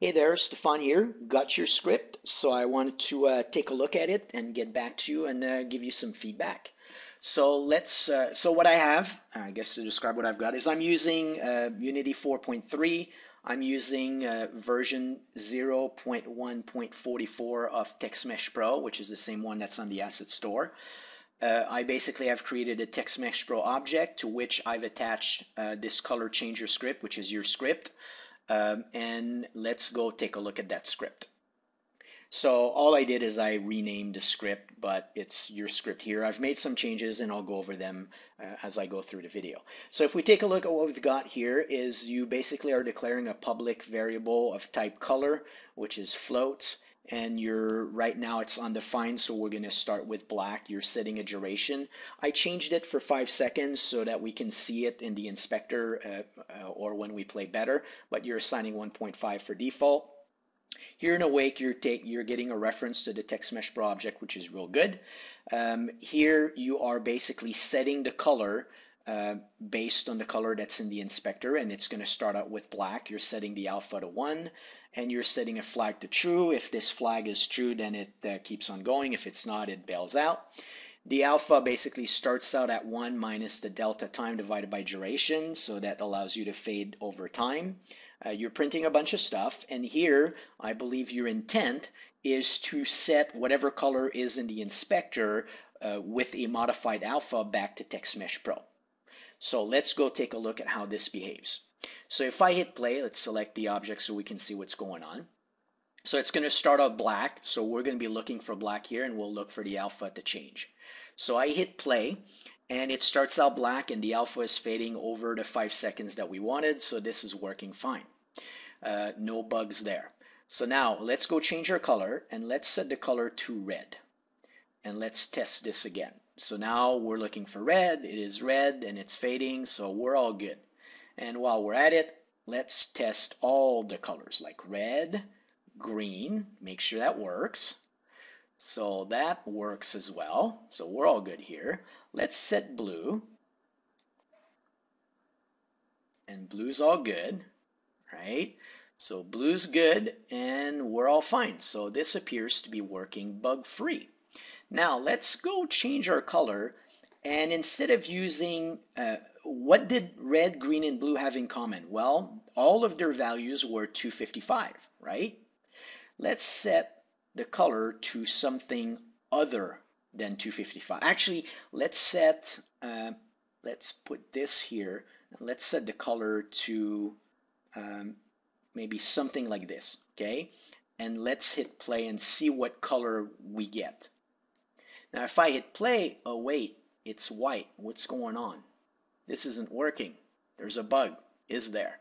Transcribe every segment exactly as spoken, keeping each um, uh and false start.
Hey there, Stefan here. Got your script, so I wanted to uh, take a look at it and get back to you and uh, give you some feedback. So let's. Uh, so what I have, I guess to describe what I've got, is I'm using uh, Unity four point three. I'm using uh, version zero point one point forty-four of TextMesh Pro, which is the same one that's on the Asset Store. Uh, I basically have created a TextMesh Pro object to which I've attached uh, this color changer script, which is your script. Um, and let's go take a look at that script. So all I did is I renamed the script, but it's your script here. I've made some changes and I'll go over them uh, as I go through the video. So if we take a look at what we've got here, is you basically are declaring a public variable of type color, which is floats, and you're right now it's undefined, so we're going to start with black. You're setting a duration. I changed it for five seconds so that we can see it in the inspector uh, or when we play better, but you're assigning one point five for default. Here in awake, you're, take, you're getting a reference to the TextMesh Pro object, which is real good. Um, here you are basically setting the color uh, based on the color that's in the inspector, and it's going to start out with black. You're setting the alpha to one, and you're setting a flag to true. If this flag is true, then it uh, keeps on going. If it's not, it bails out. The alpha basically starts out at one minus the delta time divided by duration, so that allows you to fade over time. Uh, you're printing a bunch of stuff, and here I believe your intent is to set whatever color is in the inspector uh, with a modified alpha back to TextMesh Pro. So let's go take a look at how this behaves. So if I hit play, let's select the object so we can see what's going on. So it's going to start out black, so we're going to be looking for black here, and we'll look for the alpha to change. So I hit play, and it starts out black, and the alpha is fading over the five seconds that we wanted, so this is working fine. Uh, no bugs there. So now let's go change our color, and let's set the color to red. And let's test this again. So now we're looking for red, it is red, and it's fading, so we're all good. And while we're at it, let's test all the colors, like red, green, make sure that works. So that works as well. So we're all good here. Let's set blue. And blue's all good, right? So blue's good and we're all fine. So this appears to be working bug-free. Now let's go change our color, and instead of using, uh, what did red, green, and blue have in common? Well, all of their values were two fifty-five, right? Let's set the color to something other than two fifty-five. Actually, let's set, uh, let's put this here, and let's set the color to um, maybe something like this, okay? And let's hit play and see what color we get. Now, if I hit play, oh wait, it's white. What's going on? This isn't working. There's a bug, is there?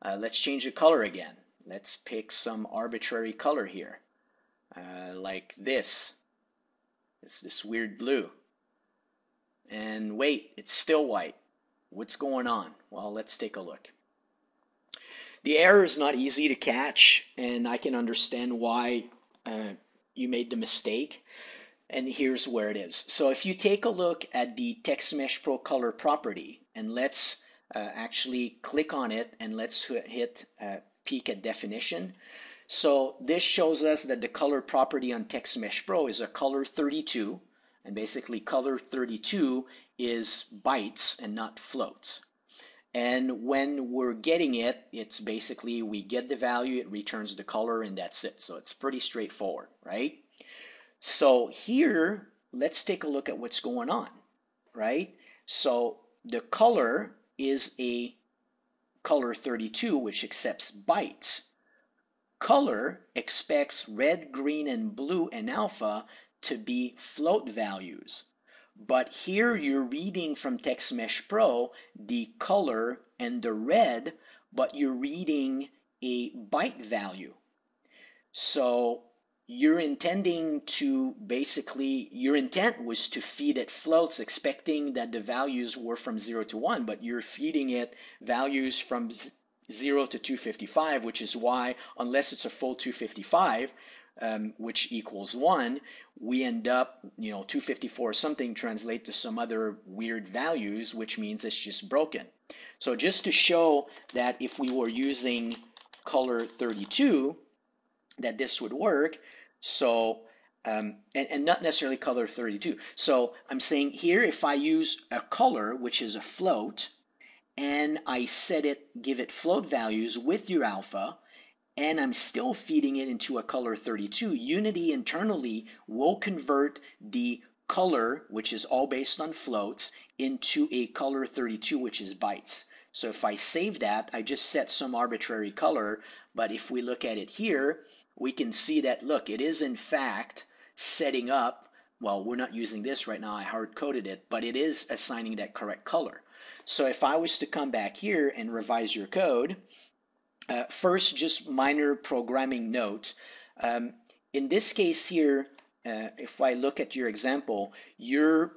Uh, let's change the color again. Let's pick some arbitrary color here. Uh, like this. It's this weird blue. And wait, it's still white. What's going on? Well, let's take a look. The error is not easy to catch, and I can understand why uh, you made the mistake. And here's where it is. So if you take a look at the TextMesh Pro color property, and let's uh, actually click on it, and let's hit uh, peek at definition. So this shows us that the color property on TextMesh Pro is a color thirty-two, and basically color thirty-two is bytes and not floats. And when we're getting it, it's basically we get the value, it returns the color, and that's it. So it's pretty straightforward, right? So here, let's take a look at what's going on, right? So the color is a color thirty-two, which accepts bytes. Color expects red, green, and blue and alpha to be float values. But here you're reading from TextMesh Pro the color and the red, but you're reading a byte value. So you're intending to basically, your intent was to feed it floats, expecting that the values were from zero to one, but you're feeding it values from zero to two fifty-five, which is why, unless it's a full two fifty-five, um, which equals one, we end up, you know, two fifty-four or something translate to some other weird values, which means it's just broken. So just to show that if we were using Color thirty-two that this would work. So, um, and, and not necessarily Color thirty-two. So I'm saying here, if I use a color, which is a float, and I set it, give it float values with your alpha, and I'm still feeding it into a color thirty-two, Unity internally will convert the color, which is all based on floats, into a color thirty-two, which is bytes. So if I save that, I just set some arbitrary color, but if we look at it here, we can see that, look, it is in fact setting up, well, we're not using this right now, I hard-coded it, but it is assigning that correct color. So if I was to come back here and revise your code, uh, first, just minor programming note. Um, in this case here, uh, if I look at your example, you're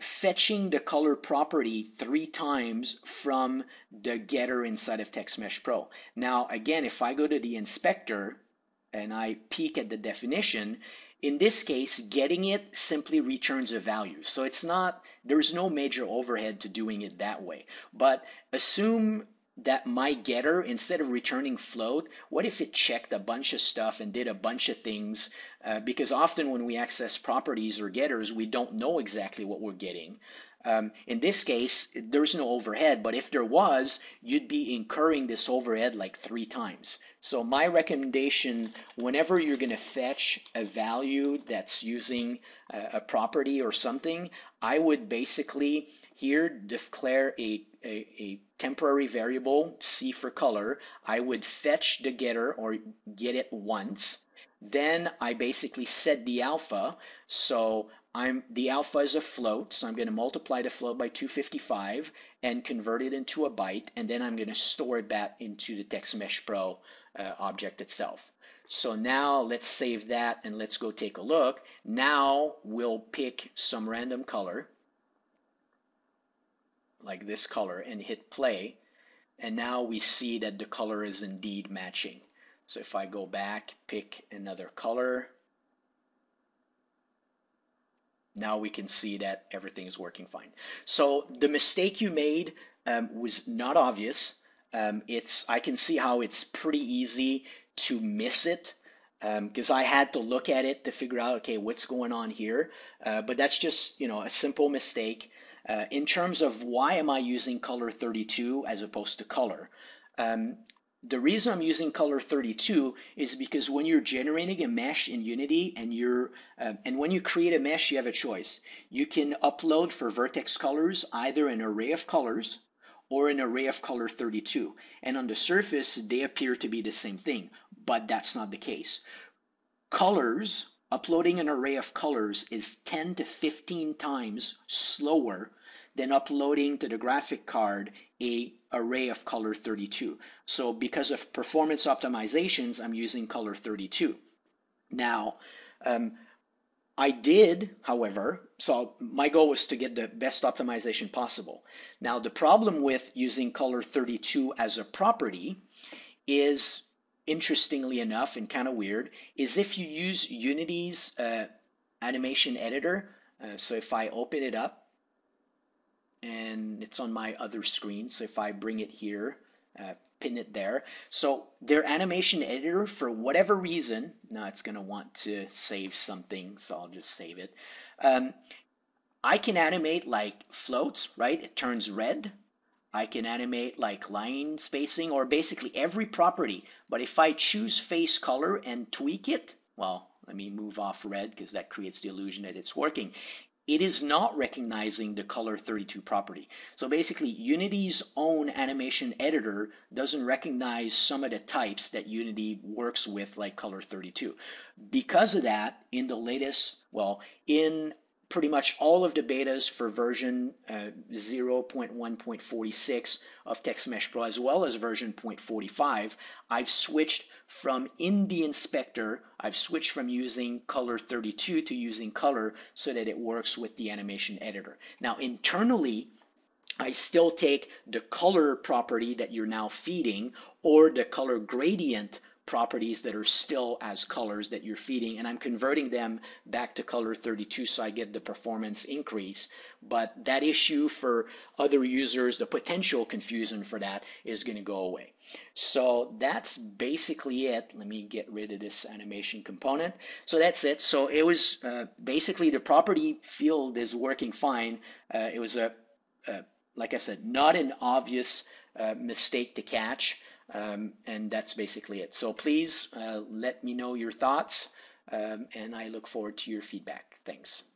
fetching the color property three times from the getter inside of TextMesh Pro. Now, again, if I go to the inspector and I peek at the definition, in this case, getting it simply returns a value. So it's not, there's no major overhead to doing it that way. But assume that my getter, instead of returning float, what if it checked a bunch of stuff and did a bunch of things? Uh, because often when we access properties or getters, we don't know exactly what we're getting. Um, in this case, there's no overhead, but if there was, you'd be incurring this overhead like three times. So my recommendation, whenever you're going to fetch a value that's using a, a property or something, I would basically here declare a, a, a temporary variable, C for color. I would fetch the getter or get it once. Then I basically set the alpha. So I'm, the alpha is a float, so I'm going to multiply the float by two hundred fifty-five and convert it into a byte, and then I'm going to store that into the TextMesh Pro uh, object itself. So now let's save that and let's go take a look. Now we'll pick some random color, like this color, and hit play, and now we see that the color is indeed matching. So if I go back, pick another color, now we can see that everything is working fine. So the mistake you made um, was not obvious. Um, it's, I can see how it's pretty easy to miss it because um, I had to look at it to figure out, okay, what's going on here? Uh, but that's just, you know, a simple mistake. Uh, in terms of why am I using color thirty-two as opposed to color? Um, The reason I'm using color thirty-two is because when you're generating a mesh in Unity and you're um, and when you create a mesh, you have a choice. You can upload for vertex colors either an array of colors or an array of color thirty-two. And on the surface, they appear to be the same thing, but that's not the case. Colors, uploading an array of colors is ten to fifteen times slower than uploading to the graphic card a array of color thirty-two. So because of performance optimizations, I'm using color thirty-two. Now, um, I did, however, so my goal was to get the best optimization possible. Now, the problem with using color thirty-two as a property is, interestingly enough and kind of weird, is if you use Unity's uh, animation editor, uh, so if I open it up, and it's on my other screen, so if I bring it here, uh, pin it there. So their animation editor, for whatever reason, now it's going to want to save something, so I'll just save it. Um, I can animate like floats, right? It turns red. I can animate like line spacing or basically every property. But if I choose face color and tweak it, well, let me move off red because that creates the illusion that it's working. It is not recognizing the color thirty-two property. So basically, Unity's own animation editor doesn't recognize some of the types that Unity works with, like color thirty-two. Because of that, in the latest, well, in pretty much all of the betas for version uh, zero point one point forty-six of TextMesh Pro, as well as version zero point forty-five, I've switched from in the inspector, I've switched from using color thirty-two to using color so that it works with the animation editor. Now, internally, I still take the color property that you're now feeding or the color gradient properties that are still as colors that you're feeding, and I'm converting them back to color thirty-two so I get the performance increase. But that issue for other users, the potential confusion for that, is going to go away. So that's basically it. Let me get rid of this animation component. So that's it. So it was uh, basically the property field is working fine. Uh, it was a, a, like I said, not an obvious uh, mistake to catch. Um, and that's basically it. So please uh, let me know your thoughts, um, and I look forward to your feedback. Thanks.